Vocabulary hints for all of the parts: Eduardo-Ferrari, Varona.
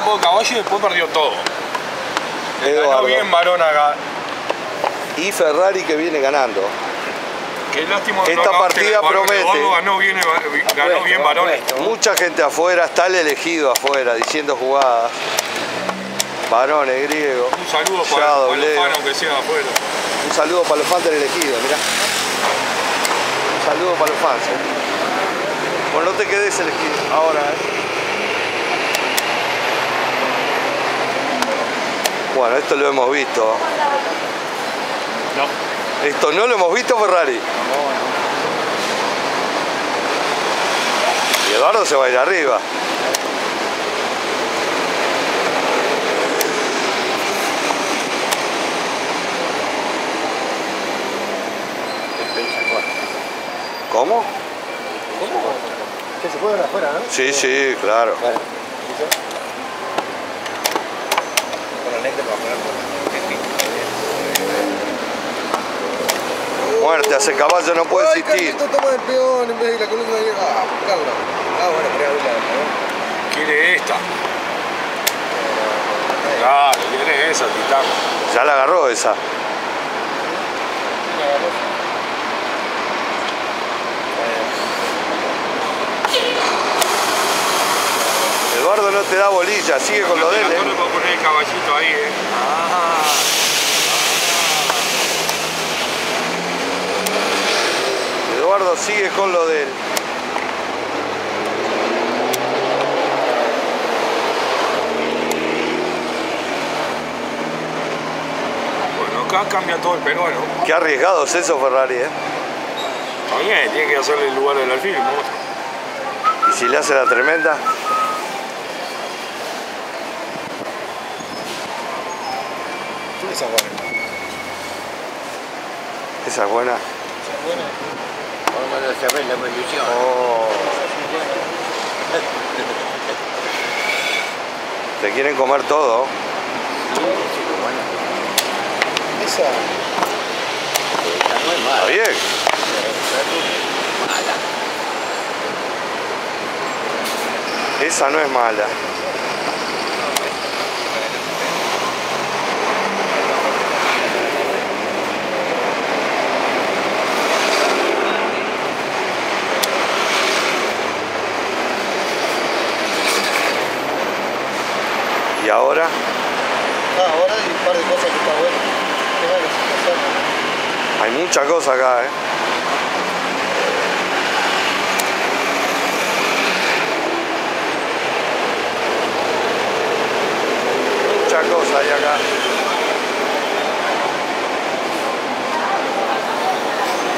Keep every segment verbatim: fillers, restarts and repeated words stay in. campo de caballo y después perdió todo. Ganó bien Varona acá. Y Ferrari que viene ganando. Qué lástima. Esta no partida promete. Eduardo ganó bien, ganó nuestro, bien Varona. Mucha gente afuera, está el elegido afuera, diciendo jugadas. Varone, griego. Un saludo para, para los fans, aunque sea afuera. Un saludo para los fans del elegido, mirá. Un saludo para los fans. ¿Eh? Bueno, no te quedes elegido ahora. ¿Eh? Bueno, esto lo hemos visto. No. Esto no lo hemos visto, Ferrari. No, no. Y Eduardo se va a ir arriba. ¿Cómo? ¿Cómo? ¿Que se puede ver afuera, no? Sí, sí, claro. Vale. Muerte, hace caballo, no puede existir. Quiere esta. Claro, quiere esa, titán. Ya la agarró esa. Eduardo no te da bolilla, sigue con lo de él. Yo no puedo poner el caballito ahí, eh. Ah. Ah. Eduardo sigue con lo de él. Bueno, acá cambia todo el peruano. Qué arriesgado es eso, Ferrari, eh. También, tiene que hacerle el lugar del alfil, ¿no? Y si le hace la tremenda. Esa es buena. Esa es buena. Esa es buena. Vamos a saber la posición. Oh. Te quieren comer todo. Esa. No es mala. Está bien. Mala. Esa no es mala. ¿Y ahora? Ah, ahora hay un par de cosas que está bueno. Hay mucha cosa acá, eh. Mucha cosa hay acá.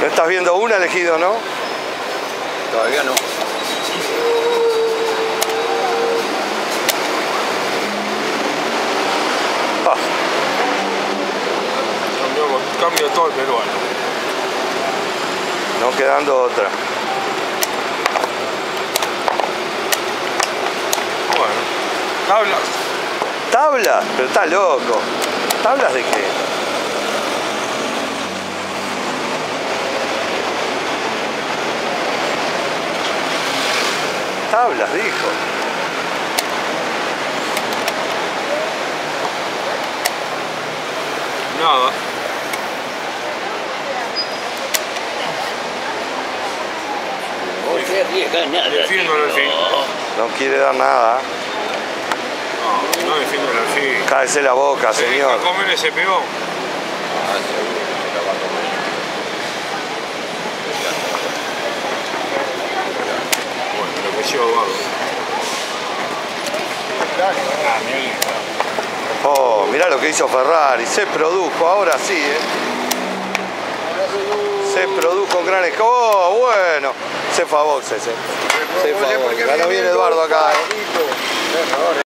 ¿No estás viendo una, elegido, no? Todavía no. Cambio todo el peruano. No quedando otra. Bueno. Tablas. ¿Tablas? Pero está loco. ¿Tablas de qué? Tablas, dijo. Nada. Defiendo el alfil. No quiere dar nada. No, no defiendo el alfil. Cállese la boca, se señor. ¿Deja comer ese peón? Bueno, lo que llevo, Eduardo. Oh, mirá lo que hizo Ferrari. Se produjo, ahora sí, eh. Se produjo un gran escándalo. Oh, bueno. Se favoce, se, se, se favor. Ganó bien Eduardo acá, ¿eh?